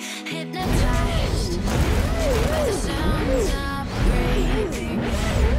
hypnotized by the sounds of breathing.